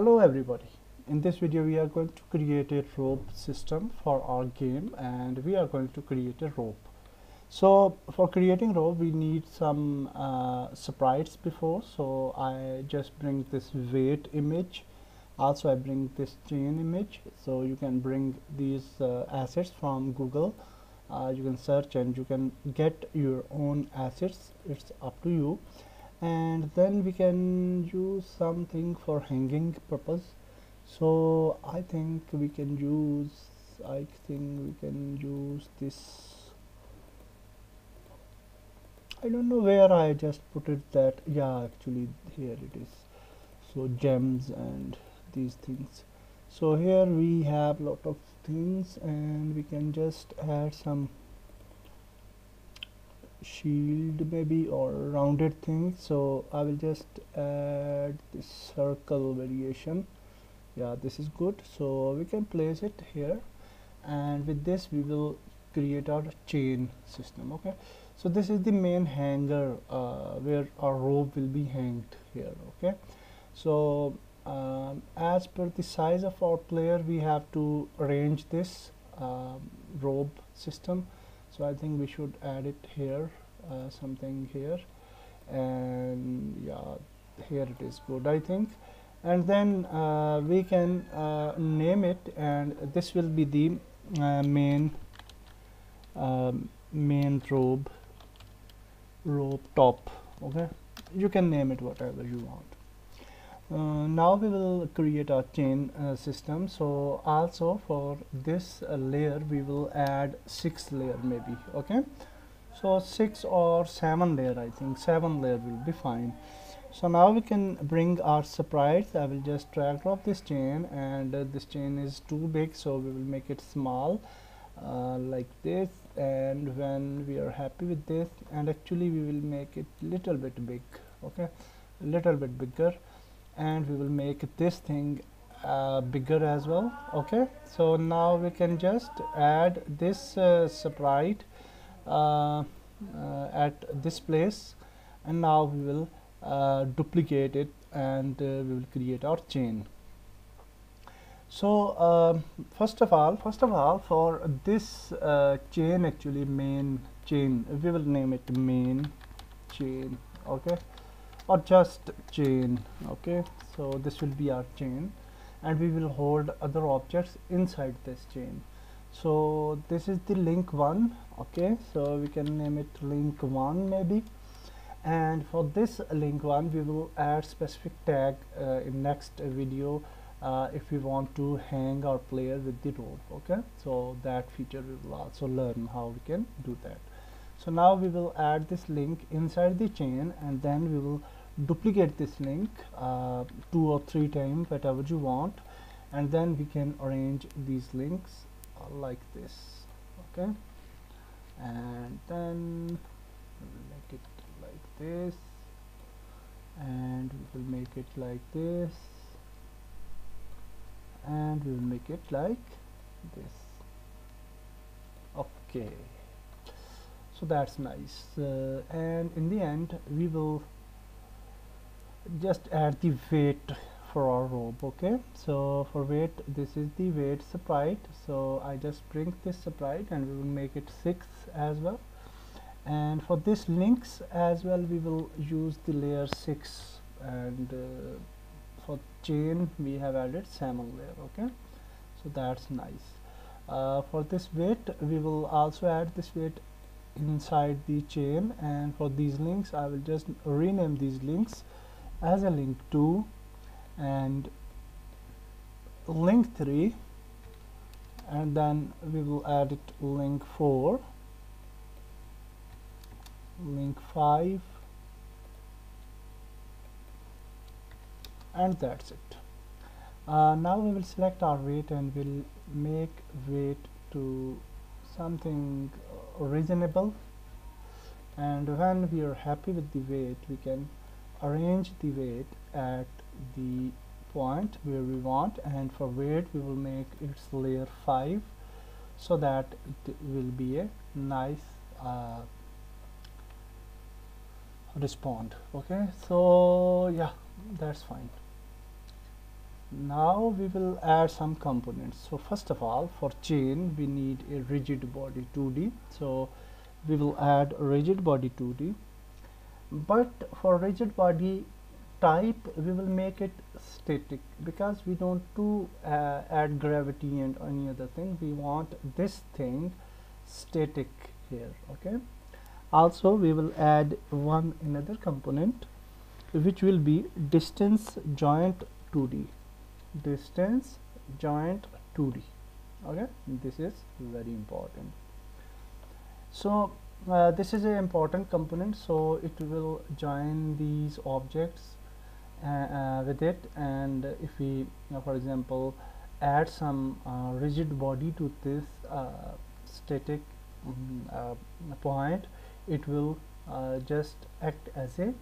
Hello everybody, in this video we are going to create a rope system for our game, and we are going to create a rope. So for creating rope we need some sprites before, so I just bring this weight image, also I bring this chain image. So you can bring these assets from Google, you can search and you can get your own assets, it's up to you. And then we can use something for hanging purpose, so I think we can use this. I don't know where I just put it, that yeah, actually here it is. So gems and these things. So here we have lot of things, and we can just add some shield maybe, or rounded thing. So I will just add this circle variation. Yeah, this is good. So we can place it here, and with this we will create our chain system. Okay, so this is the main hanger where our rope will be hanged here. Okay, so as per the size of our player we have to arrange this rope system. So I think we should add it here, something here, and yeah, here it is good, I think. And then we can name it, and this will be the main rope top. Okay, you can name it whatever you want. Now we will create our chain system. So also for this layer we will add 6 layer maybe. Okay, so 6 or 7 layer, I think 7 layer will be fine. So now we can bring our sprites. I will just drag drop this chain, and this chain is too big, so we will make it small like this. And when we are happy with this, and actually we will make it little bit big. Okay, little bit bigger. And we will make this thing bigger as well. Okay, so now we can just add this sprite at this place, and now we will duplicate it, and we will create our chain. So first of all for this chain, actually main chain, we will name it main chain. Okay, or just chain. Okay, so this will be our chain, and we will hold other objects inside this chain. So this is the link 1. Okay, so we can name it link 1 maybe, and for this link 1 we will add specific tag in next video if we want to hang our player with the rope. Okay, so that feature we will also learn how we can do that. So now we will add this link inside the chain, and then we will duplicate this link 2 or 3 times, whatever you want, and then we can arrange these links like this. Okay, and then we will make it like this, and we will make it like this, and we will make it like this. Okay, so that's nice. And in the end we will just add the weight for our rope. Okay, so for weight, this is the weight sprite. So I just bring this sprite, and we will make it 6 as well. And for this links as well we will use the layer 6, and for chain we have added 7 layer. Okay, so that's nice. For this weight we will also add this weight inside the chain, and for these links I will just rename these links as a link 2 and link 3, and then we will add it link 4, link 5, and that's it. Now we will select our weight, and we'll make weight to something reasonable, and when we are happy with the weight we can arrange the weight at the point where we want. And for weight we will make its layer 5, so that it will be a nice respond. Okay, so yeah, that's fine. Now we will add some components. So first of all, for chain we need a rigid body 2D, so we will add rigid body 2D, but for rigid body type we will make it static, because we don't do add gravity and any other thing. We want this thing static here. Okay, also we will add another component which will be distance joint 2D, distance joint 2D. okay, this is very important. So this is an important component, so it will join these objects with it. And if we for example add some rigid body to this static point, it will just act as a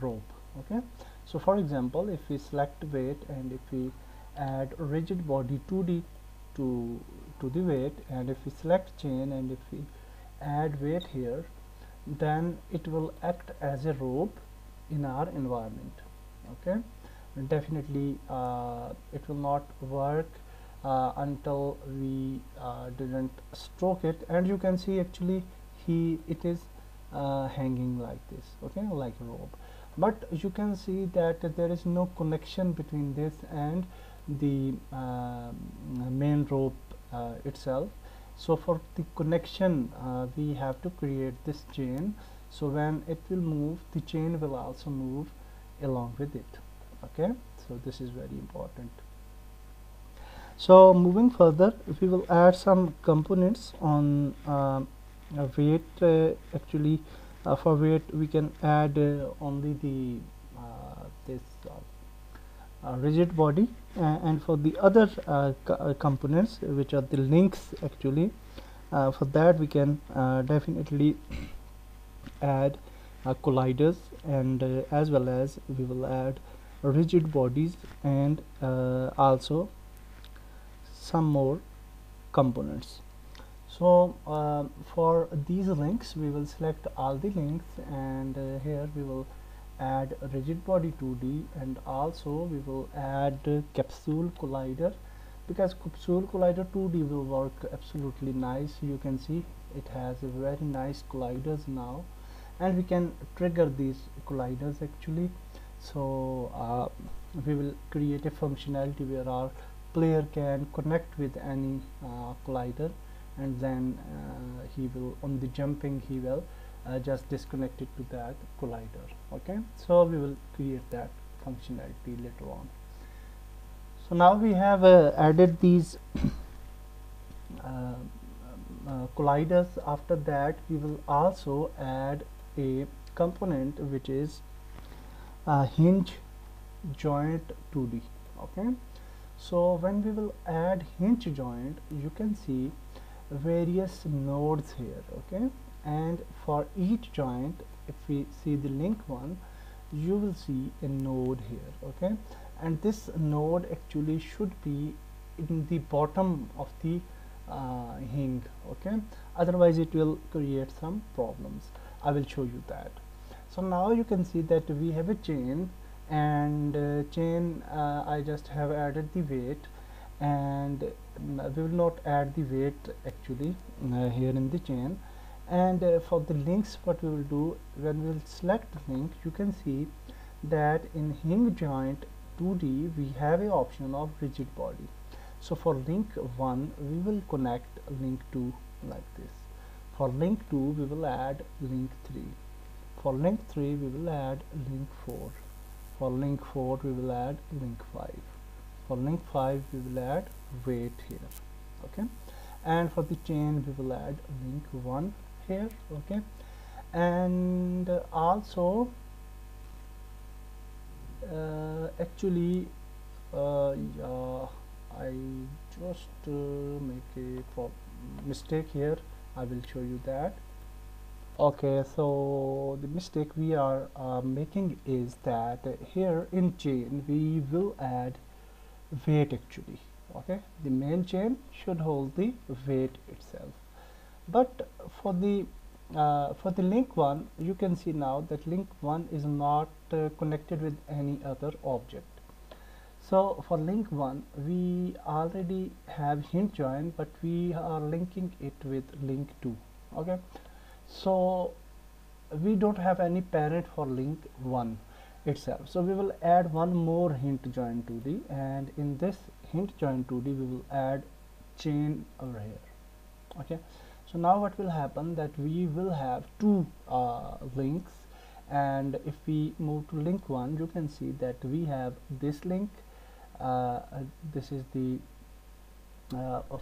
rope. Okay, so for example, if we select weight and if we add rigid body 2D to the weight, and if we select chain and if we add weight here, then it will act as a rope in our environment. Okay, definitely it will not work until we didn't stroke it. And you can see actually it is hanging like this, okay, like a rope, but you can see that there is no connection between this and the main rope itself. So for the connection we have to create this chain, so when it will move, the chain will also move along with it. Okay, so this is very important. So moving further, we will add some components on weight. Actually for weight we can add only the rigid body, and for the other components which are the links, actually for that we can definitely add colliders, and as well as we will add rigid bodies and also some more components. So for these links we will select all the links, and here we will add rigid body 2D, and also we will add capsule collider, because capsule collider 2D will work absolutely nice. You can see it has a very nice colliders now, and we can trigger these colliders actually. So we will create a functionality where our player can connect with any collider, and then he will, on the jumping, he will just disconnect it to that collider. Okay, so we will create that functionality later on. So now we have added these colliders. After that we will also add a component which is hinge joint 2D. okay, so when we will add hinge joint, you can see various nodes here. Okay, and for each joint, if we see the link one, you will see a node here. Okay, and this node actually should be in the bottom of the hinge. Okay, otherwise it will create some problems. I will show you that. So now you can see that we have a chain, and chain I just have added the weight, and we will not add the weight actually here in the chain. And for the links, what we will do, when we will select the link, you can see that in hinge joint 2D we have a option of rigid body. So for link 1 we will connect link 2 like this, for link 2 we will add link 3, for link 3 we will add link 4, for link 4 we will add link 5, for link 5 we will add weight here. Okay, and for the chain we will add link 1 here. Okay, and also actually I just make a mistake here. I will show you that. Okay, so the mistake we are making is that here in chain we will add weight actually. Okay, the main chain should hold the weight itself, but for the link 1, you can see now that link 1 is not connected with any other object. So for link 1 we already have hint join, but we are linking it with link 2. Okay, so we don't have any parent for link 1 itself, so we will add one more hint join 2D, and in this hint join 2D we will add chain over here. Okay, so now what will happen that we will have two links, and if we move to link 1 you can see that we have this link, this is the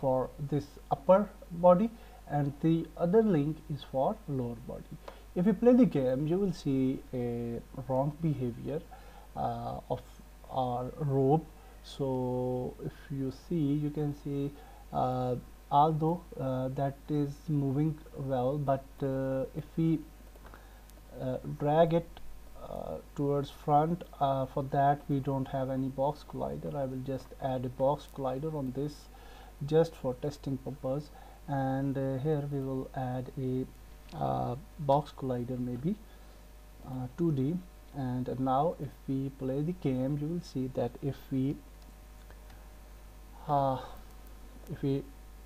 for this upper body, and the other link is for lower body. If you play the game you will see a wrong behavior of our rope. So if you see, you can see although that is moving well, but if we drag it towards front, for that we don't have any box collider. I will just add a box collider on this just for testing purpose, and here we will add a box collider, maybe 2D. And now if we play the game you will see that if we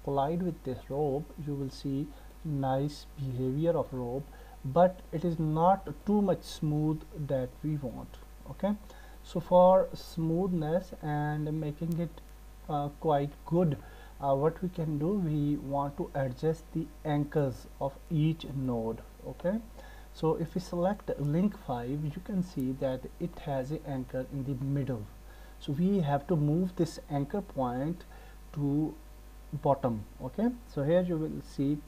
collide with this rope you will see nice behavior of rope, but it is not too much smooth that we want. Okay, so for smoothness and making it quite good, what we can do, we want to adjust the anchors of each node. Okay, so if we select link 5 you can see that it has an anchor in the middle, so we have to move this anchor point to bottom. Okay, so here you will see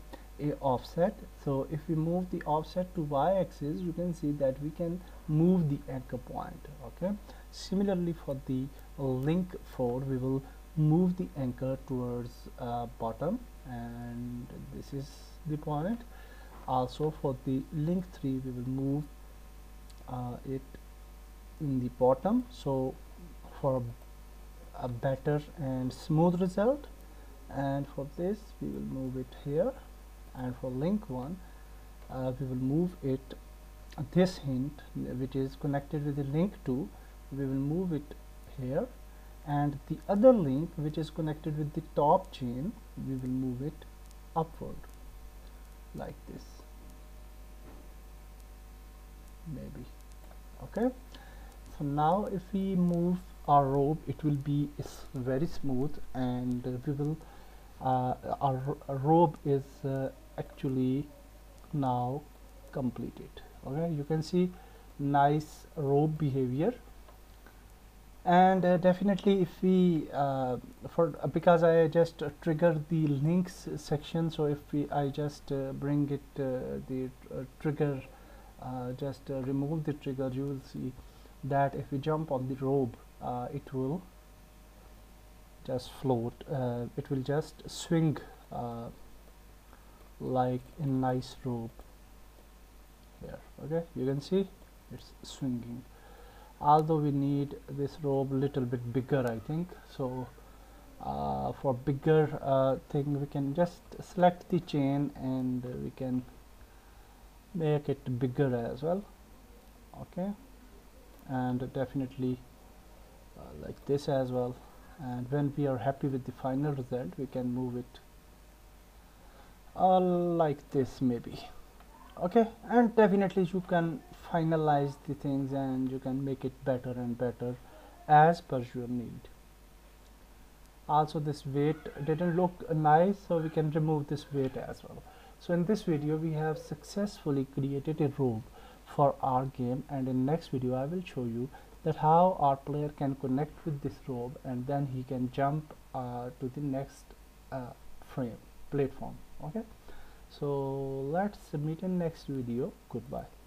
a offset, so if we move the offset to y-axis you can see that we can move the anchor point. Okay, similarly for the link 4 we will move the anchor towards bottom, and this is the point. Also for the link 3 we will move it in the bottom, so for a better and smooth result. And for this we will move it here, and for link 1 we will move it, this hint which is connected with the link 2 we will move it here, and the other link which is connected with the top chain we will move it upward like this, maybe. Okay, so now if we move our rope it will be very smooth, and we will our rope is actually now completed. Okay, you can see nice rope behavior. And definitely if we because I just trigger the links section, so if I just bring it trigger, just remove the trigger, you will see that if we jump on the rope it will just float, it will just swing like a nice rope here. Okay, you can see it's swinging, although we need this rope little bit bigger, I think. So for bigger thing we can just select the chain and we can make it bigger as well. Okay, and definitely like this as well, and when we are happy with the final result we can move it like this, maybe. Okay, and definitely you can finalize the things and you can make it better and better as per your need. Also this weight didn't look nice, so we can remove this weight as well. So in this video we have successfully created a rope for our game, and in next video I will show you that how our player can connect with this rope and then he can jump to the next platform. Okay, so let's meet in next video. Goodbye.